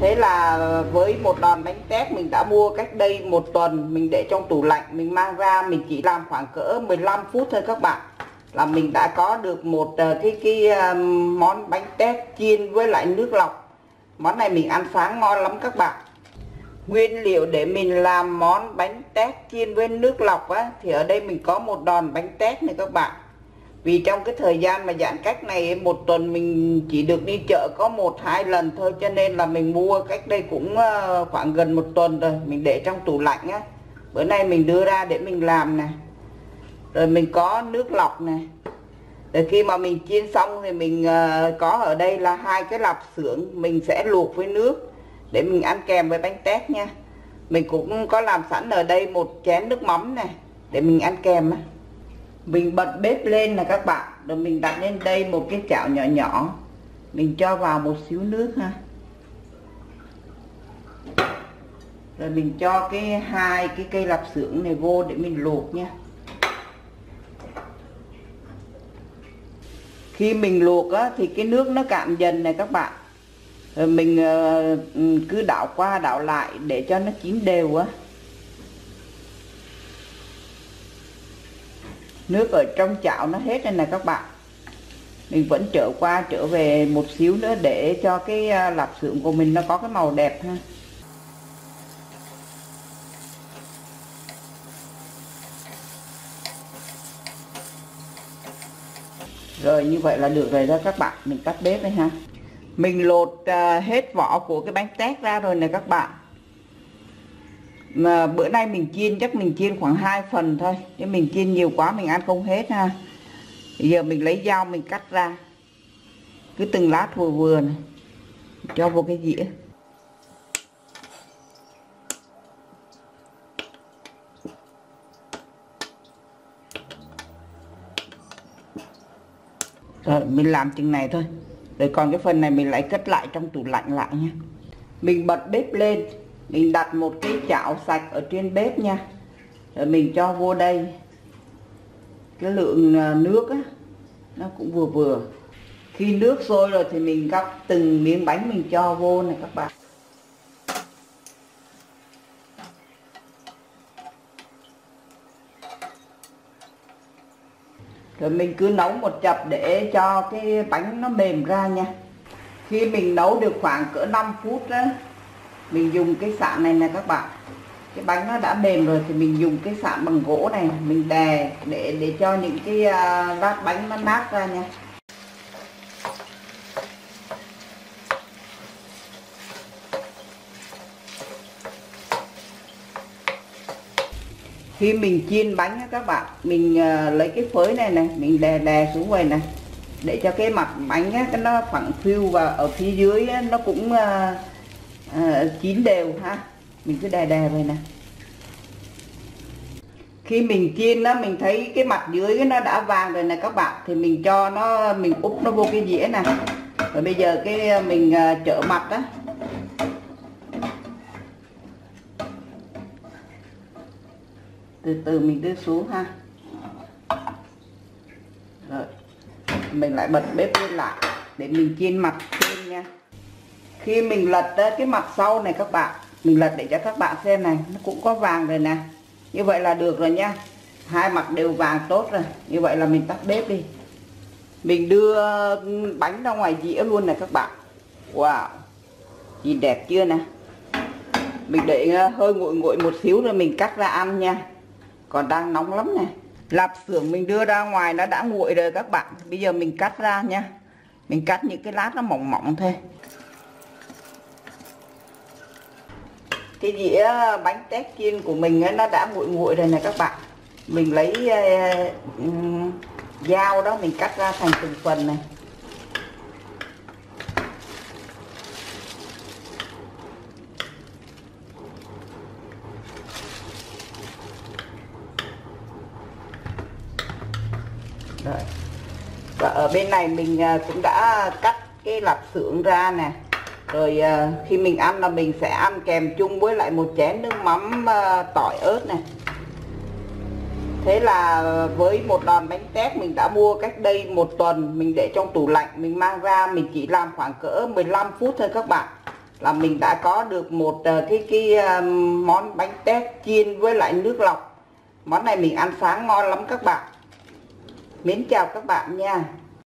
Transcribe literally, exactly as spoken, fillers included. Thế là với một đòn bánh tét mình đã mua cách đây một tuần, mình để trong tủ lạnh, mình mang ra mình chỉ làm khoảng cỡ mười lăm phút thôi các bạn, là mình đã có được một cái cái món bánh tét chiên với lại nước lọc. Món này mình ăn sáng ngon lắm các bạn. Nguyên liệu để mình làm món bánh tét chiên với nước lọc á, thì ở đây mình có một đòn bánh tét này các bạn. Vì trong cái thời gian mà giãn cách này, một tuần mình chỉ được đi chợ có một hai lần thôi, cho nên là mình mua cách đây cũng khoảng gần một tuần rồi, mình để trong tủ lạnh á. Bữa nay mình đưa ra để mình làm này. Rồi mình có nước lọc này. Rồi khi mà mình chiên xong thì mình có ở đây là hai cái lạp xưởng, mình sẽ luộc với nước để mình ăn kèm với bánh tét nha. Mình cũng có làm sẵn ở đây một chén nước mắm này để mình ăn kèm. Mình bật bếp lên là các bạn, rồi mình đặt lên đây một cái chảo nhỏ nhỏ, mình cho vào một xíu nước ha, rồi mình cho cái hai cái cây lạp xưởng này vô để mình luộc nha. Khi mình luộc á, thì cái nước nó cạn dần này các bạn, rồi mình cứ đảo qua đảo lại để cho nó chín đều á. Nước ở trong chảo nó hết đây này các bạn. Mình vẫn trở qua trở về một xíu nữa để cho cái lạp xưởng của mình nó có cái màu đẹp ha. Rồi như vậy là được rồi đó các bạn. Mình tắt bếp đây ha. Mình lột hết vỏ của cái bánh tét ra rồi này các bạn. Mà bữa nay mình chiên chắc mình chiên khoảng hai phần thôi, chứ mình chiên nhiều quá mình ăn không hết ha. Bây giờ mình lấy dao mình cắt ra, cứ từng lát vừa vừa này, cho vô cái dĩa. Rồi mình làm chừng này thôi, rồi còn cái phần này mình lại cất lại trong tủ lạnh lại nha. Mình bật bếp lên, mình đặt một cái chảo sạch ở trên bếp nha. Rồi mình cho vô đây. Cái lượng nước á, nó cũng vừa vừa. Khi nước sôi rồi thì mình gắp từng miếng bánh mình cho vô này các bạn. Rồi mình cứ nấu một chập để cho cái bánh nó mềm ra nha. Khi mình nấu được khoảng cỡ năm phút á, mình dùng cái sạn này nè các bạn. Cái bánh nó đã mềm rồi thì mình dùng cái sạn bằng gỗ này, mình đè để để cho những cái lát bánh nó nát ra nha. Khi mình chiên bánh á các bạn, mình lấy cái phới này này, mình đè đè xuống vậy này, để cho cái mặt bánh á nó phẳng phiu và ở phía dưới á, nó cũng À, chín đều ha. Mình cứ đè đè vậy nè. Khi mình chiên á, mình thấy cái mặt dưới nó đã vàng rồi nè các bạn, thì mình cho nó, mình úp nó vô cái dĩa nè. Rồi bây giờ cái mình trở mặt á, từ từ mình đưa xuống ha. Rồi mình lại bật bếp lên lại để mình chiên mặt thêm nha. Khi mình lật cái mặt sau này các bạn, mình lật để cho các bạn xem này, nó cũng có vàng rồi nè. Như vậy là được rồi nha. Hai mặt đều vàng tốt rồi. Như vậy là mình tắt bếp đi. Mình đưa bánh ra ngoài dĩa luôn này các bạn. Wow, nhìn đẹp chưa nè. Mình để hơi nguội nguội một xíu rồi mình cắt ra ăn nha. Còn đang nóng lắm nè. Lạp xưởng mình đưa ra ngoài nó đã nguội rồi các bạn. Bây giờ mình cắt ra nha. Mình cắt những cái lát nó mỏng mỏng thôi. Cái dĩa bánh tét chiên của mình nó đã nguội nguội rồi này các bạn. Mình lấy dao đó mình cắt ra thành từng phần này. Rồi. Và ở bên này mình cũng đã cắt cái lạp xưởng ra nè. Rồi khi mình ăn là mình sẽ ăn kèm chung với lại một chén nước mắm tỏi ớt này. Thế là với một đòn bánh tét mình đã mua cách đây một tuần, mình để trong tủ lạnh, mình mang ra mình chỉ làm khoảng cỡ mười lăm phút thôi các bạn, là mình đã có được một cái cái món bánh tét chiên với lại nước lọc. Món này mình ăn sáng ngon lắm các bạn. Mến chào các bạn nha.